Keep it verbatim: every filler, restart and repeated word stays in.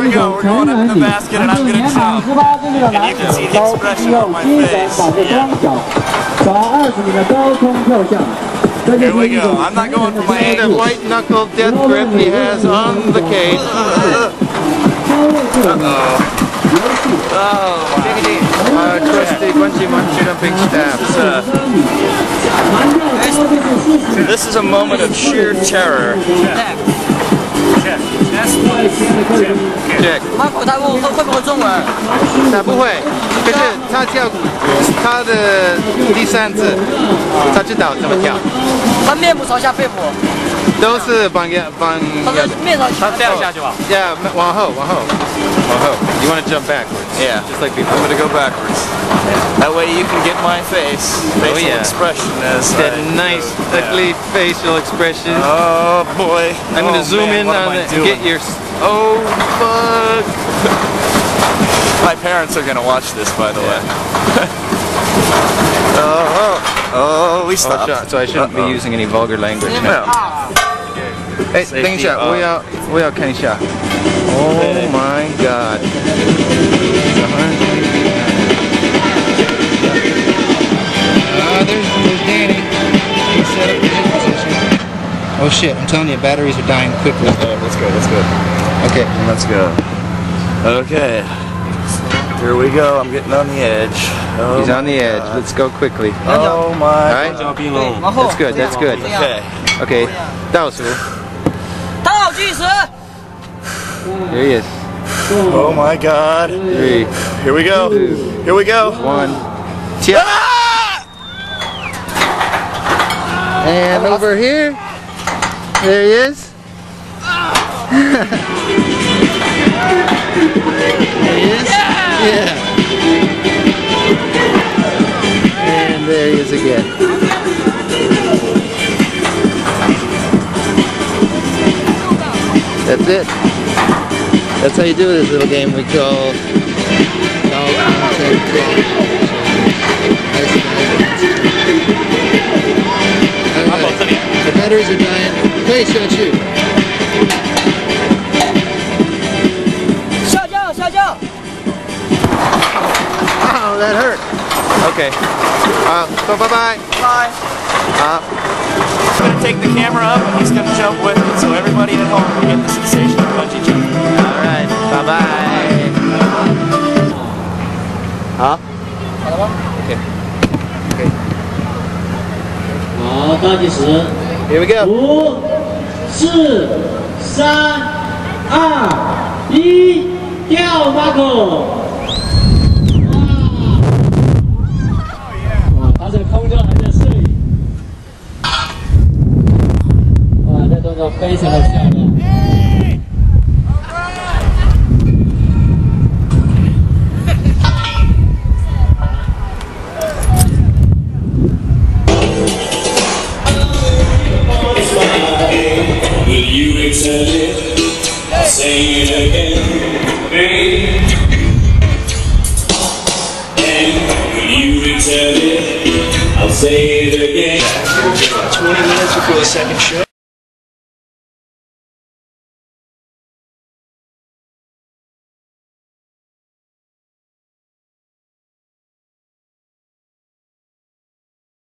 Here we go, we're going up in the basket and I'm going to jump, and you can see the expression on my face. Yeah. Here we go, I'm not going for my hand. The white knuckle death grip he has on the cage. Uh-oh. Oh, wow. Uh, crusty, bunchy, munchy, dumping stabs. Uh, this is a moment of sheer terror.他他问我说会不会中文？他不会，可是他跳他的第三次，他知道怎么跳。他面部朝下，背部都是往下往。他是面朝下，他这样下去吧 ？Yeah， 往后往后往后。You want to jump backwards? Yeah, just like before. I'm gonna go backwards. That way you can get my face facial expression as that nice ugly facial expression. Oh boy! I'm gonna zoom in on it and get your. Oh fuck! My parents are gonna watch this, by the way. oh, oh, oh, we stopped. Oh, so I shouldn't uh-oh. be using any vulgar language. No. Hey, thing shot. We out. We out. Can shot. Oh my god. Uh, there's, there's Danny. He set up his position. Oh shit! I'm telling you, batteries are dying quickly. All right, let's go. Let's go. Okay, let's go. Okay, here we go. I'm getting on the edge. Oh He's on the edge. God. Let's go quickly. Oh my! All right, that's good. That's good. Okay. Okay. 倒数。倒计时。Here he is. Oh my God! Three. Here we go. Two, here we go. One. Two. Ah! And over here, there he is. Yeah. Yeah. And there he is again. That's it. That's how you do this little game we call. The batteries are dying. Play shot shoot. That hurt. Okay. Uh, so bye bye. Bye. Uh, I'm going to take the camera up and he's going to jump with it so everybody at home will get the sensation of bungee jumping. Alright. Bye bye. Huh? Okay. Okay. Here we go. five, four, three, two, one,掉马口. Face it up, yeah. Will you accept it? I'll say it again, babe. And will you accept it? I'll say it again. twenty minutes before the second show.